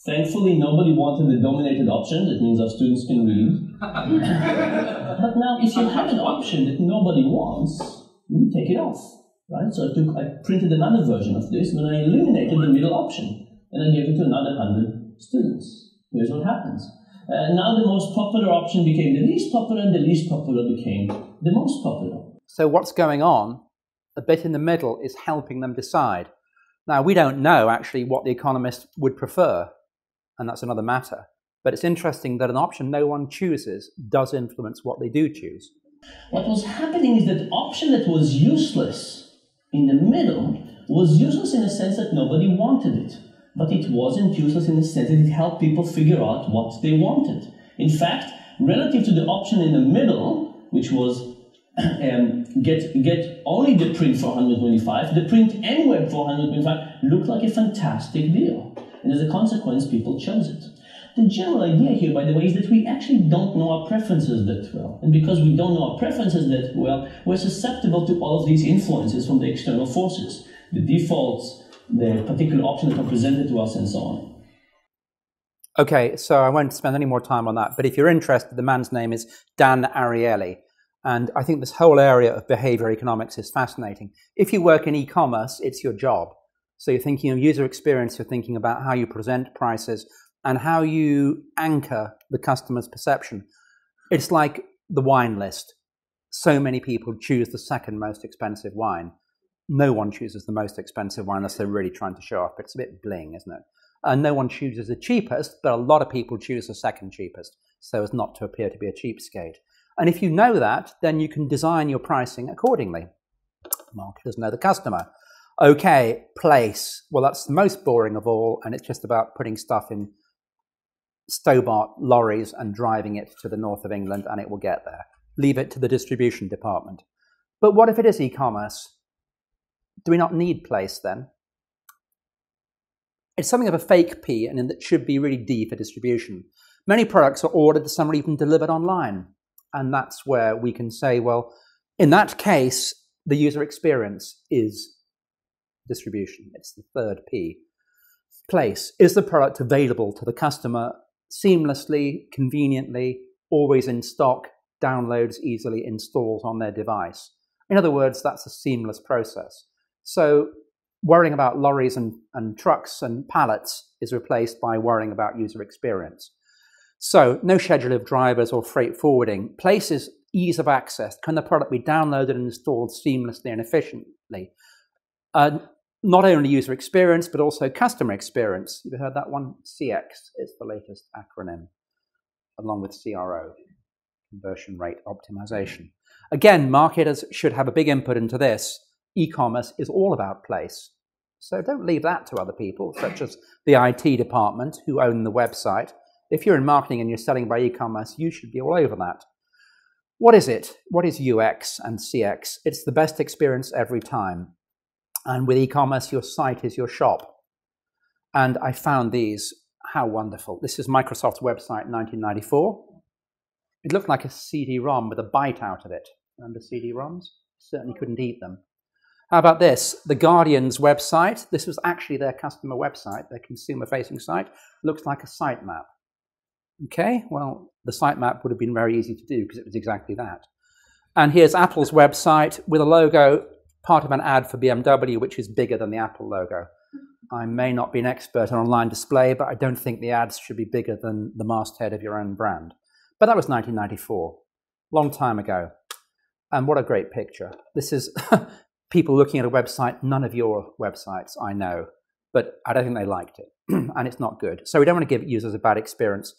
Thankfully, nobody wanted the dominated option. That means our students can read. But now, if you have an option that nobody wants, you take it off, right? So I printed another version of this when I eliminated the middle option, and I gave it to another 100 students. Here's what happens. Now the most popular option became the least popular, and the least popular became the most popular. So what's going on, the bit in the middle, is helping them decide. Now, we don't know actually what The Economist would prefer, and that's another matter. But it's interesting that an option no one chooses does influence what they do choose. What was happening is that the option that was useless in the middle was useless in the sense that nobody wanted it. But it wasn't useless in the sense that it helped people figure out what they wanted. In fact, relative to the option in the middle, which was get only the print for $125, the print and web for $125 looked like a fantastic deal. And as a consequence, people chose it. The general idea here, by the way, is that we actually don't know our preferences that well. And because we don't know our preferences that well, we're susceptible to all of these influences from the external forces, the defaults, the particular options that are presented to us, and so on. Okay, so I won't spend any more time on that, but if you're interested, the man's name is Dan Ariely. And I think this whole area of behavior economics is fascinating. If you work in e-commerce, it's your job. So you're thinking of user experience, you're thinking about how you present prices, and how you anchor the customer's perception. It's like the wine list. So many people choose the second most expensive wine. No one chooses the most expensive wine unless they're really trying to show off. It's a bit bling, isn't it? And no one chooses the cheapest, but a lot of people choose the second cheapest so as not to appear to be a cheapskate. And if you know that, then you can design your pricing accordingly. Marketers know the customer. Okay, place. Well, that's the most boring of all, and it's just about putting stuff in Stobart lorries and driving it to the north of England, and it will get there. Leave it to the distribution department. But what if it is e-commerce? Do we not need place then? It's something of a fake P, and it should be really D for distribution. Many products are ordered, some are even delivered online. And that's where we can say, well, in that case, the user experience is distribution. It's the third P. Place. Is the product available to the customer seamlessly, conveniently, always in stock, downloads easily, installs on their device? In other words, that's a seamless process. So worrying about lorries and trucks and pallets is replaced by worrying about user experience. So no schedule of drivers or freight forwarding. Places, ease of access. Can the product be downloaded and installed seamlessly and efficiently? Not only user experience, but also customer experience. You've heard that one? CX is the latest acronym, along with CRO, conversion rate optimization. Again, marketers should have a big input into this. E-commerce is all about place. So don't leave that to other people, such as the IT department who own the website. If you're in marketing and you're selling by e-commerce, you should be all over that. What is it? What is UX and CX? It's the best experience every time. And with e-commerce, your site is your shop. And I found these. How wonderful. This is Microsoft's website, 1994. It looked like a CD-ROM with a bite out of it. Remember CD-ROMs? Certainly couldn't eat them. How about this? The Guardian's website. This was actually their customer website, their consumer-facing site. Looks like a sitemap. Okay, well, the sitemap would have been very easy to do because it was exactly that. And here's Apple's website with a logo, part of an ad for BMW, which is bigger than the Apple logo. I may not be an expert on online display, but I don't think the ads should be bigger than the masthead of your own brand. But that was 1994, long time ago. And what a great picture. This is people looking at a website, none of your websites, I know, but I don't think they liked it, and it's not good. So we don't want to give users a bad experience.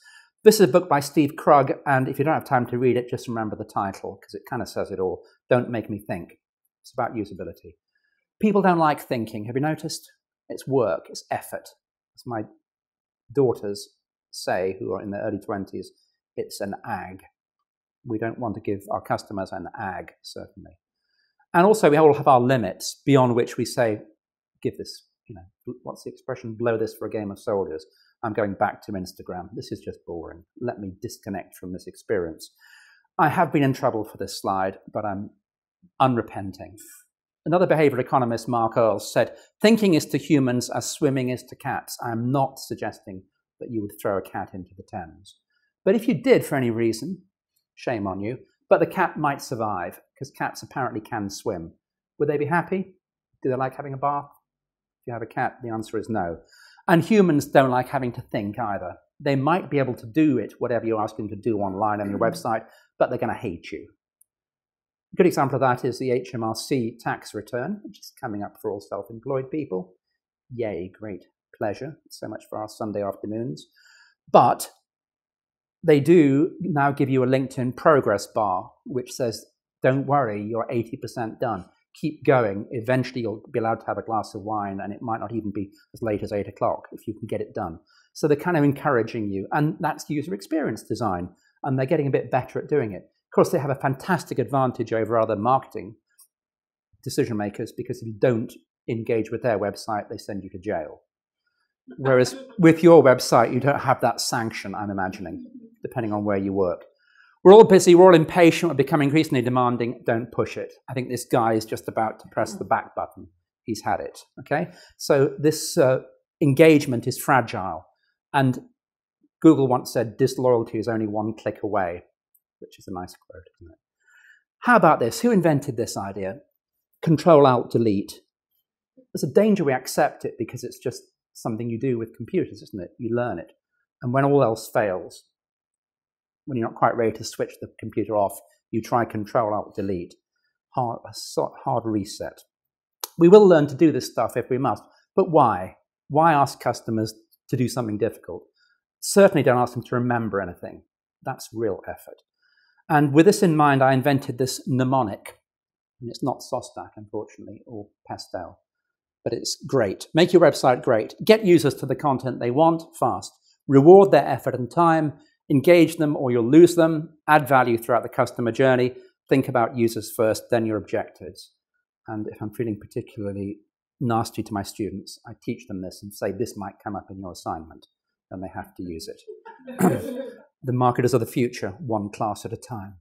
This is a book by Steve Krug, and if you don't have time to read it, just remember the title, because it kind of says it all. Don't Make Me Think. It's about usability. People don't like thinking. Have you noticed? It's work. It's effort. As my daughters say, who are in their early 20s, it's an ag. We don't want to give our customers an ag, certainly. And also, we all have our limits, beyond which we say, give this, you know, what's the expression? Blow this for a game of soldiers. I'm going back to Instagram. This is just boring. Let me disconnect from this experience. I have been in trouble for this slide, but I'm unrepenting. Another behavior economist, Mark Earls, said, thinking is to humans as swimming is to cats. I'm not suggesting that you would throw a cat into the Thames. But if you did for any reason, shame on you, but the cat might survive because cats apparently can swim. Would they be happy? Do they like having a bath? If you have a cat, the answer is no. And humans don't like having to think either. They might be able to do it, whatever you ask them to do online on your website, but they're going to hate you. A good example of that is the HMRC tax return, which is coming up for all self-employed people. Yay, great pleasure. So much for our Sunday afternoons. But they do now give you a LinkedIn progress bar, which says, don't worry, you're 80% done. Keep going. Eventually, you'll be allowed to have a glass of wine, and it might not even be as late as 8 o'clock if you can get it done. So they're kind of encouraging you, and that's user experience design, and they're getting a bit better at doing it. Of course, they have a fantastic advantage over other marketing decision makers, because if you don't engage with their website, they send you to jail. Whereas with your website, you don't have that sanction, I'm imagining, depending on where you work. We're all busy, we're all impatient, we're becoming increasingly demanding. Don't push it. I think this guy is just about to press the back button. He's had it, okay? So this engagement is fragile. And Google once said, disloyalty is only one click away, which is a nice quote, isn't it? How about this? Who invented this idea? Control-Alt-Delete. There's a danger we accept it because it's just something you do with computers, isn't it? You learn it. And when all else fails, when you're not quite ready to switch the computer off, you try Control-Alt-Delete. Hard reset. We will learn to do this stuff if we must, but why? Why ask customers to do something difficult? Certainly don't ask them to remember anything. That's real effort. And with this in mind, I invented this mnemonic. And it's not Sostak, unfortunately, or Pastel. But it's great. Make your website great. Get users to the content they want fast. Reward their effort and time. Engage them or you'll lose them. Add value throughout the customer journey. Think about users first, then your objectives. And if I'm feeling particularly nasty to my students, I teach them this and say, this might come up in your assignment. And they have to use it. The marketers of the future, one class at a time.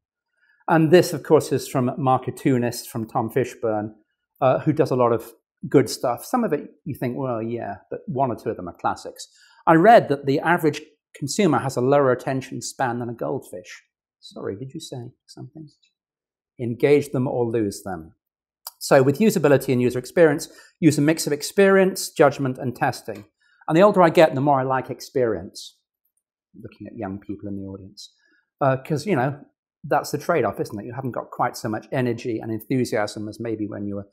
And this, of course, is from Marketoonist, from Tom Fishburne, who does a lot of good stuff. Some of it you think, well, yeah, but one or two of them are classics. I read that the average consumer has a lower attention span than a goldfish. Sorry, did you say something? Engage them or lose them. So with usability and user experience, use a mix of experience, judgment, and testing. And the older I get, the more I like experience. Looking at young people in the audience. Because, you know, that's the trade-off, isn't it? You haven't got quite so much energy and enthusiasm as maybe when you were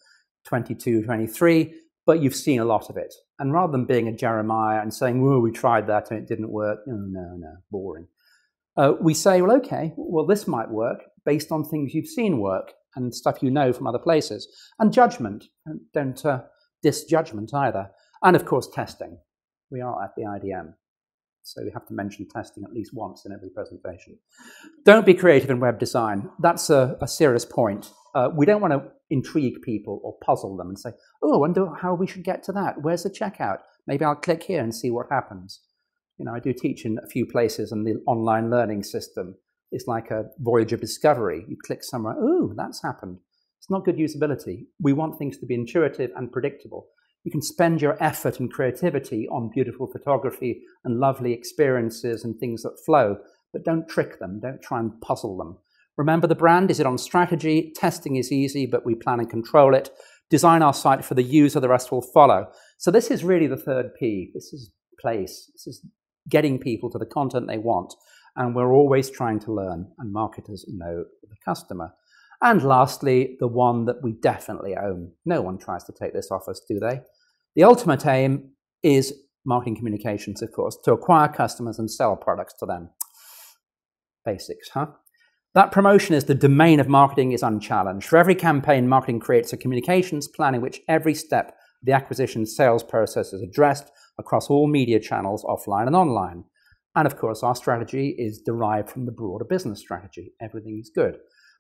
22, 23, but you've seen a lot of it. And rather than being a Jeremiah and saying, well, we tried that and it didn't work, oh, no, boring. We say, well, okay, well, this might work based on things you've seen work and stuff you know from other places. And judgment, don't diss judgment either. And, of course, testing. We are at the IDM. So we have to mention testing at least once in every presentation. Don't be creative in web design. That's a serious point. We don't want to intrigue people or puzzle them and say, oh, I wonder how we should get to that. Where's the checkout? Maybe I'll click here and see what happens. You know, I do teach in a few places, and the online learning system is like a voyage of discovery. You click somewhere, oh, that's happened. It's not good usability. We want things to be intuitive and predictable. You can spend your effort and creativity on beautiful photography and lovely experiences and things that flow, but don't trick them. Don't try and puzzle them. Remember the brand. Is it on strategy? Testing is easy, but we plan and control it. Design our site for the user. The rest will follow. So this is really the third P. This is place. This is getting people to the content they want. And we're always trying to learn, and marketers know the customer. And lastly, the one that we definitely own. No one tries to take this off us, do they? The ultimate aim is marketing communications, of course, to acquire customers and sell products to them. Basics, huh? That promotion is the domain of marketing is unchallenged. For every campaign, marketing creates a communications plan in which every step of the acquisition sales process is addressed across all media channels, offline and online. And of course, our strategy is derived from the broader business strategy. Everything is good.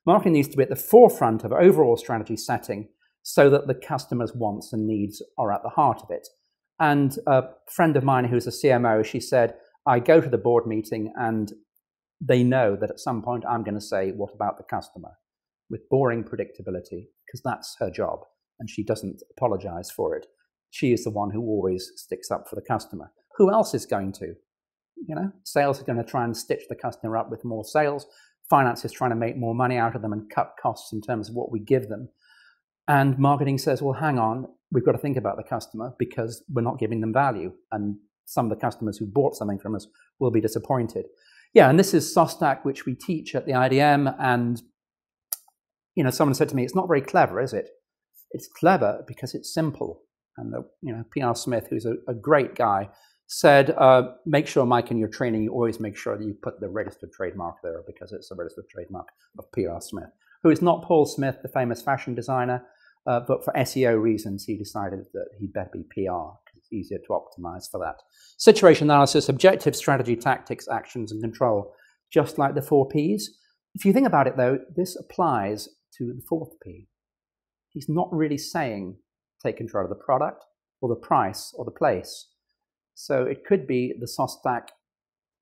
Marketing needs to be at the forefront of overall strategy setting, so that the customer's wants and needs are at the heart of it. And a friend of mine who's a CMO, she said, I go to the board meeting and they know that at some point I'm going to say, what about the customer? With boring predictability, because that's her job and she doesn't apologize for it. She is the one who always sticks up for the customer. Who else is going to? You know, sales are going to try and stitch the customer up with more sales. Finance is trying to make more money out of them and cut costs in terms of what we give them. And marketing says, well, hang on, we've got to think about the customer because we're not giving them value. And some of the customers who bought something from us will be disappointed. Yeah, and this is SOSTAC, which we teach at the IDM. And, you know, someone said to me, it's not very clever, is it? It's clever because it's simple. And, you know, P.R. Smith, who's a great guy, said, make sure, Mike, in your training, you always make sure that you put the registered trademark there because it's a registered trademark of P.R. Smith, who is not Paul Smith, the famous fashion designer, but for SEO reasons, he decided that he'd better be PR. It's easier to optimize for that. Situation analysis, objective, strategy, tactics, actions, and control, just like the 4 Ps. If you think about it, though, this applies to the 4th P. He's not really saying take control of the product or the price or the place. So it could be the SOSTAC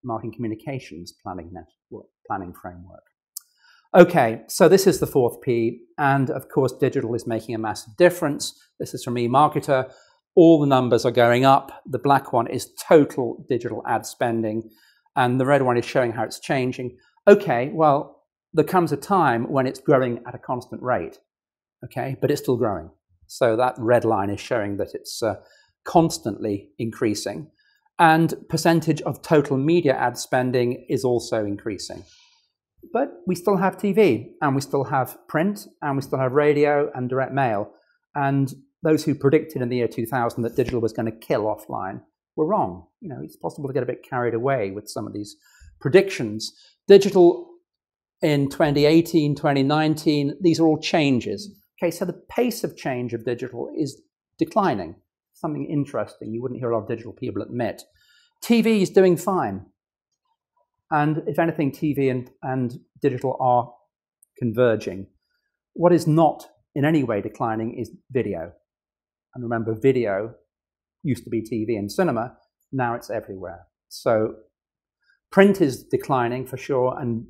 marketing communications planning network, planning framework. Okay, so this is the 4th P, and of course, digital is making a massive difference. This is from eMarketer. All the numbers are going up. The black one is total digital ad spending, and the red one is showing how it's changing. Okay, well, there comes a time when it's growing at a constant rate, okay, but it's still growing. So that red line is showing that it's constantly increasing, and percentage of total media ad spending is also increasing. But we still have TV, and we still have print, and we still have radio and direct mail. And those who predicted in the year 2000 that digital was going to kill offline were wrong. You know, it's possible to get a bit carried away with some of these predictions. Digital in 2018, 2019, these are all changes. Okay, so the pace of change of digital is declining. Something interesting you wouldn't hear a lot of digital people admit. TV is doing fine. And if anything, TV and digital are converging. What is not in any way declining is video. And remember, video used to be TV and cinema. Now it's everywhere. So print is declining for sure, and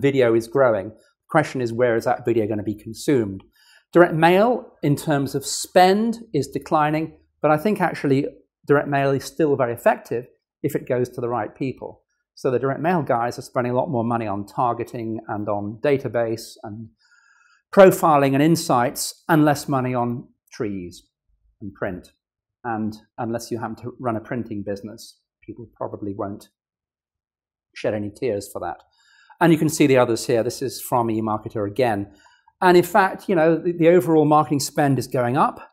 video is growing. The question is, where is that video going to be consumed? Direct mail, in terms of spend, is declining. But I think actually direct mail is still very effective if it goes to the right people. So the direct mail guys are spending a lot more money on targeting and on database and profiling and insights, and less money on trees and print. And unless you happen to run a printing business, people probably won't shed any tears for that. And you can see the others here. This is from eMarketer again. And in fact, you know, the overall marketing spend is going up.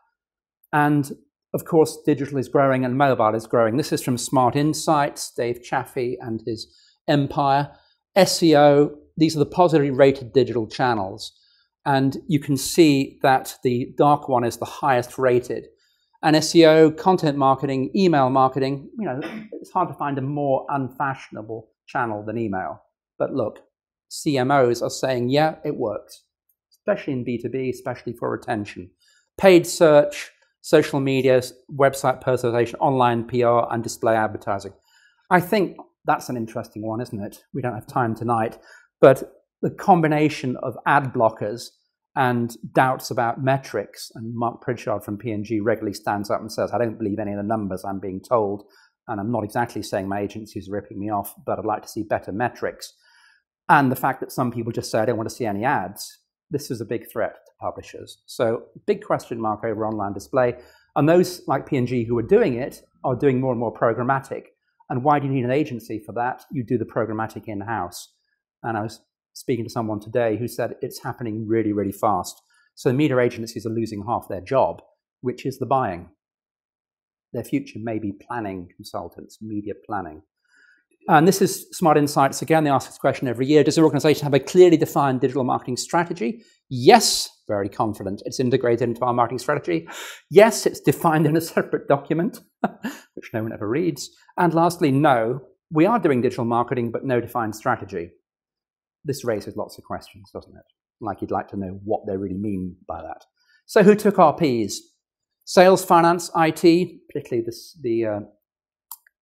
And of course, digital is growing and mobile is growing. This is from Smart Insights, Dave Chaffee and his empire. SEO, these are the positively rated digital channels. And you can see that the dark one is the highest rated. And SEO, content marketing, email marketing, you know, it's hard to find a more unfashionable channel than email. But look, CMOs are saying, yeah, it works, especially in B2B, especially for retention. Paid search, social media, website personalization, online PR, and display advertising. I think that's an interesting one, isn't it? We don't have time tonight, but the combination of ad blockers and doubts about metrics, and Mark Pritchard from P&G regularly stands up and says, I don't believe any of the numbers I'm being told, and I'm not exactly saying my agency's ripping me off, but I'd like to see better metrics. And the fact that some people just say, I don't want to see any ads, this is a big threat to publishers. So big question mark over online display. And those like P&G who are doing it are doing more and more programmatic. And why do you need an agency for that? You do the programmatic in-house. And I was speaking to someone today who said it's happening really, really fast. So media agencies are losing half their job, which is the buying. Their future may be planning consultants, media planning. And this is Smart Insights. Again, they ask this question every year. Does the organization have a clearly defined digital marketing strategy? Yes, very confident. It's integrated into our marketing strategy. Yes, it's defined in a separate document, which no one ever reads. And lastly, no, we are doing digital marketing, but no defined strategy. This raises lots of questions, doesn't it? Like you'd like to know what they really mean by that. So who took our Ps? Sales, finance, IT, particularly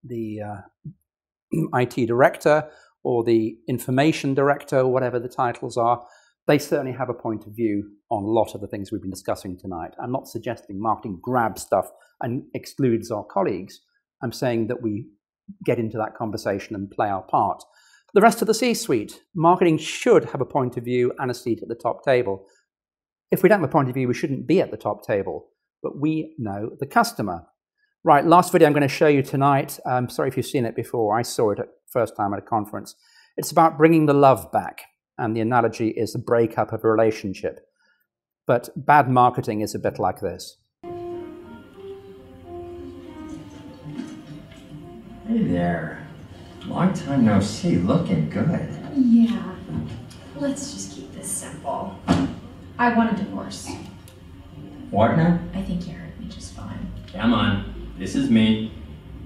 the IT director or the information director, or whatever the titles are. They certainly have a point of view on a lot of the things we've been discussing tonight. I'm not suggesting marketing grabs stuff and excludes our colleagues. I'm saying that we get into that conversation and play our part. The rest of the C-suite, marketing should have a point of view and a seat at the top table. If we don't have a point of view, we shouldn't be at the top table, but we know the customer. Right, last video I'm going to show you tonight. Sorry if you've seen it before. I saw it first time at a conference. It's about bringing the love back. And the analogy is the breakup of a relationship. But bad marketing is a bit like this. Hey there. Long time no see. Looking good. Yeah. Let's just keep this simple. I want a divorce. What now? I think you heard me just fine. Come on. This is me.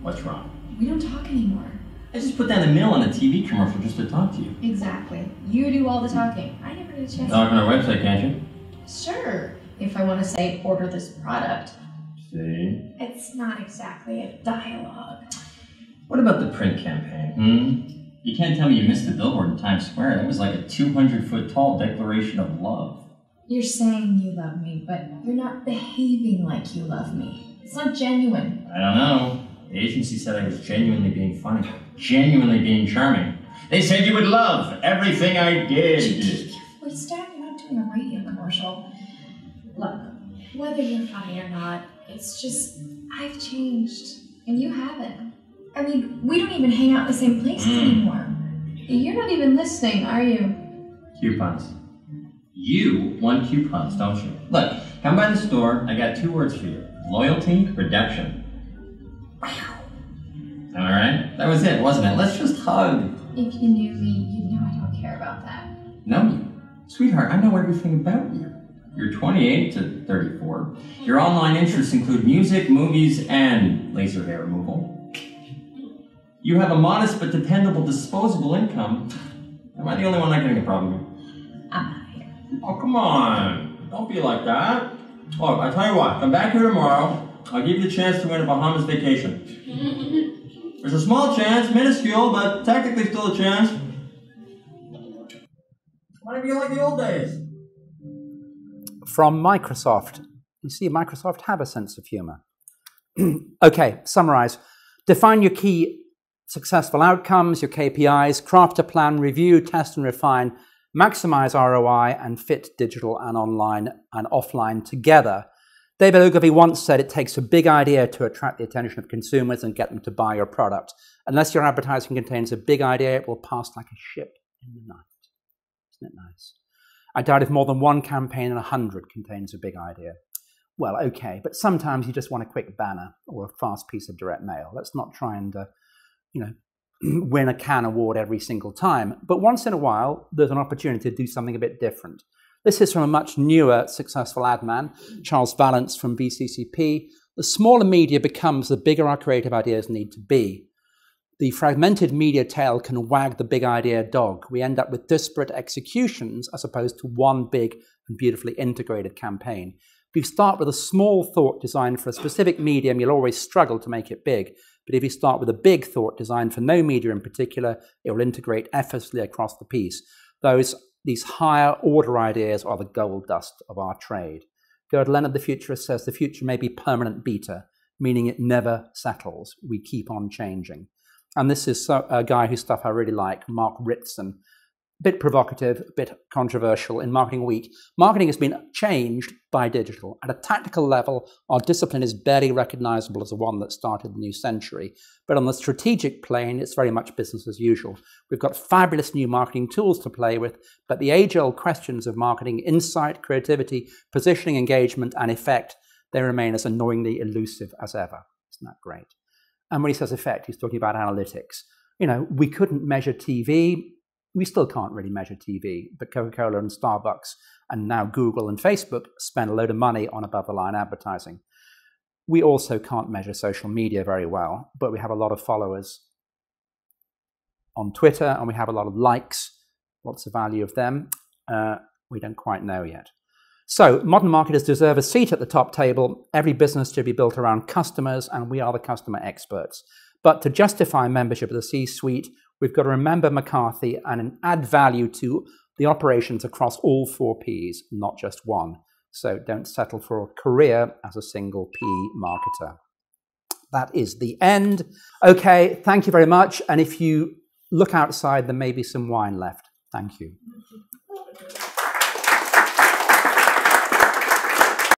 What's wrong? We don't talk anymore. I just put down a meal on a TV commercial just to talk to you. Exactly. You do all the talking. I never get a chance. Log on our website, can't you? Sure. If I want to say, order this product. See? It's not exactly a dialogue. What about the print campaign? Hmm? You can't tell me you missed the billboard in Times Square. That was like a 200-foot tall declaration of love. You're saying you love me, but you're not behaving like you love me. It's not genuine. I don't know. The agency said I was genuinely being funny. Genuinely being charming. They said you would love everything I did. We're starting out doing a radio commercial. Look, whether you're funny or not, it's just I've changed. And you haven't. I mean, we don't even hang out in the same places anymore. You're not even listening, are you? Coupons. You want coupons, don't you? Look, come by the store. I got two words for you. Loyalty, reduction. Wow. Am I right? That was it, wasn't it? Let's just hug. If you knew me, you'd know I don't care about that. No, sweetheart, I know everything about you. You're 28 to 34. Your online interests include music, movies, and laser hair removal. You have a modest but dependable disposable income. Am I the only one not getting a problem? I'm not here. Oh, come on. Don't be like that. Look, I tell you what, come back here tomorrow, I'll give you a chance to win a Bahamas vacation. There's a small chance, minuscule, but technically still a chance. Why don't you like the old days? From Microsoft. You see, Microsoft have a sense of humor. Okay, summarize. Define your key successful outcomes, your KPIs, craft a plan, review, test and refine, maximize ROI and fit digital and online and offline together. David Ogilvy once said it takes a big idea to attract the attention of consumers and get them to buy your product. Unless your advertising contains a big idea, it will pass like a ship in the night. Isn't it nice? I doubt if more than one campaign in 100 contains a big idea. Well, okay, but sometimes you just want a quick banner or a fast piece of direct mail. Let's not try and, you know, win a Cannes award every single time, but once in a while there's an opportunity to do something a bit different. This is from a much newer successful ad man, Charles Vallance from BCCP. The smaller media becomes, the bigger our creative ideas need to be. The fragmented media tail can wag the big idea dog. We end up with disparate executions as opposed to one big and beautifully integrated campaign. If you start with a small thought designed for a specific medium, you'll always struggle to make it big. But if you start with a big thought designed for no media in particular, it will integrate effortlessly across the piece. These higher order ideas are the gold dust of our trade. Gerd Leonard, the futurist, says the future may be permanent beta, meaning it never settles. We keep on changing. And this is a guy whose stuff I really like, Mark Ritson. A bit provocative, a bit controversial in Marketing Week. Marketing has been changed by digital. At a tactical level, our discipline is barely recognizable as the one that started the new century. But on the strategic plane, it's very much business as usual. We've got fabulous new marketing tools to play with, but the age-old questions of marketing insight, creativity, positioning, engagement, and effect, they remain as annoyingly elusive as ever. Isn't that great? And when he says effect, he's talking about analytics. You know, we couldn't measure TV. We still can't really measure TV, but Coca-Cola and Starbucks and now Google and Facebook spend a load of money on above-the-line advertising. We also can't measure social media very well, but we have a lot of followers on Twitter and we have a lot of likes. What's the value of them? We don't quite know yet. So modern marketers deserve a seat at the top table. Every business should be built around customers and we are the customer experts. But to justify membership of the C-suite, we've got to remember McCarthy and add value to the operations across all four Ps, not just one. So don't settle for a career as a single P marketer. That is the end. Okay, thank you very much. And if you look outside, there may be some wine left. Thank you.